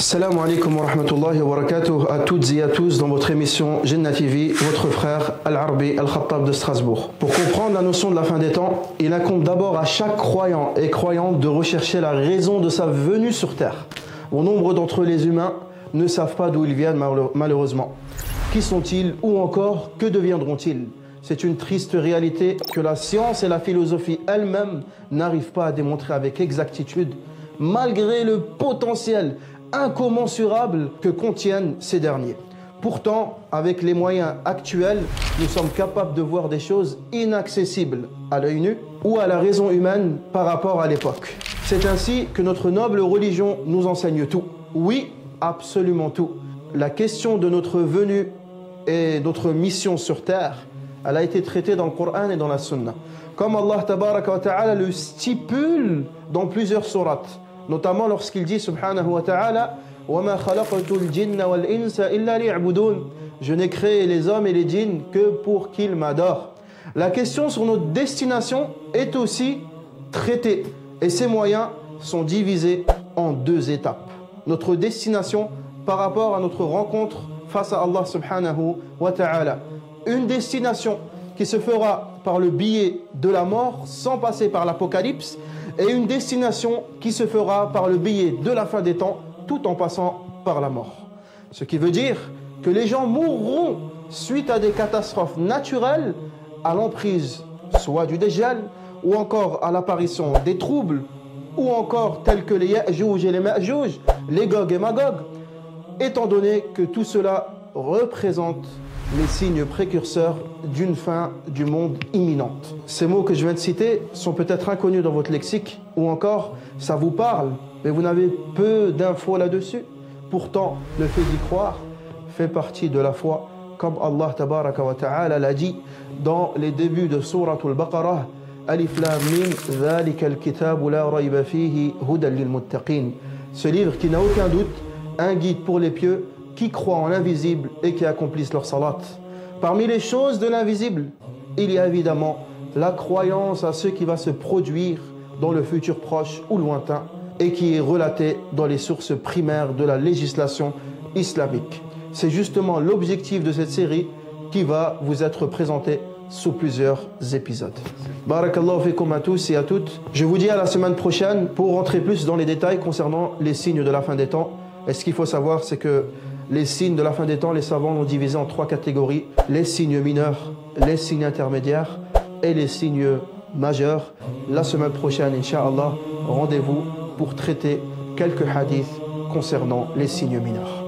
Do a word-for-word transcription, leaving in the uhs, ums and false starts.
Salam alaikum wa rahmatullahi wa barakatuh à toutes et à tous dans votre émission Jannah T V, votre frère Al-Arbi Al-Khattab de Strasbourg. Pour comprendre la notion de la fin des temps, il incombe d'abord à chaque croyant et croyante de rechercher la raison de sa venue sur terre. Bon nombre d'entre les humains ne savent pas d'où ils viennent malheureusement. Qui sont-ils ou encore que deviendront-ils? C'est une triste réalité que la science et la philosophie elles-mêmes n'arrivent pas à démontrer avec exactitude, malgré le potentiel incommensurable que contiennent ces derniers. Pourtant, avec les moyens actuels, nous sommes capables de voir des choses inaccessibles à l'œil nu ou à la raison humaine par rapport à l'époque. C'est ainsi que notre noble religion nous enseigne tout. Oui, absolument tout. La question de notre venue et notre mission sur terre, elle a été traitée dans le Coran et dans la Sunnah. Comme Allah Tabaraka wa Ta'ala le stipule dans plusieurs sourates, notamment lorsqu'il dit subhanahu wa ta'ala وَمَا خَلَقْتُ الْجِنَّ وَالْإِنْسَ إِلَّا لِيَعْبُدُونَ. Je n'ai créé les hommes et les djinns que pour qu'ils m'adorent. La question sur notre destination est aussi traitée et ses moyens sont divisés en deux étapes. Notre destination par rapport à notre rencontre face à Allah subhanahu wa ta'ala. Une destination qui se fera par le biais de la mort sans passer par l'apocalypse, et une destination qui se fera par le biais de la fin des temps tout en passant par la mort. Ce qui veut dire que les gens mourront suite à des catastrophes naturelles, à l'emprise soit du Dajjal, ou encore à l'apparition des troubles, ou encore tels que les Yajouj et les Majouj, les Gogues et Magogues, étant donné que tout cela représente les signes précurseurs d'une fin du monde imminente. Ces mots que je viens de citer sont peut-être inconnus dans votre lexique, ou encore ça vous parle, mais vous n'avez peu d'infos là-dessus. Pourtant, le fait d'y croire fait partie de la foi, comme Allah Tabaraka wa Ta'ala l'a dit dans les débuts de Souratul Baqarah, Alif Lam Mim, Zalika al-Kitab la rayba fihi hudan lil muttaqin. Ce livre qui n'a aucun doute, un guide pour les pieux, qui croient en l'invisible et qui accomplissent leur salat. Parmi les choses de l'invisible, il y a évidemment la croyance à ce qui va se produire dans le futur proche ou lointain et qui est relaté dans les sources primaires de la législation islamique. C'est justement l'objectif de cette série qui va vous être présentée sous plusieurs épisodes. Barakallahu fikum à tous et à toutes. Je vous dis à la semaine prochaine pour rentrer plus dans les détails concernant les signes de la fin des temps. Et ce qu'il faut savoir, c'est que les signes de la fin des temps, les savants l'ont divisé en trois catégories. Les signes mineurs, les signes intermédiaires et les signes majeurs. La semaine prochaine, incha'Allah, rendez-vous pour traiter quelques hadiths concernant les signes mineurs.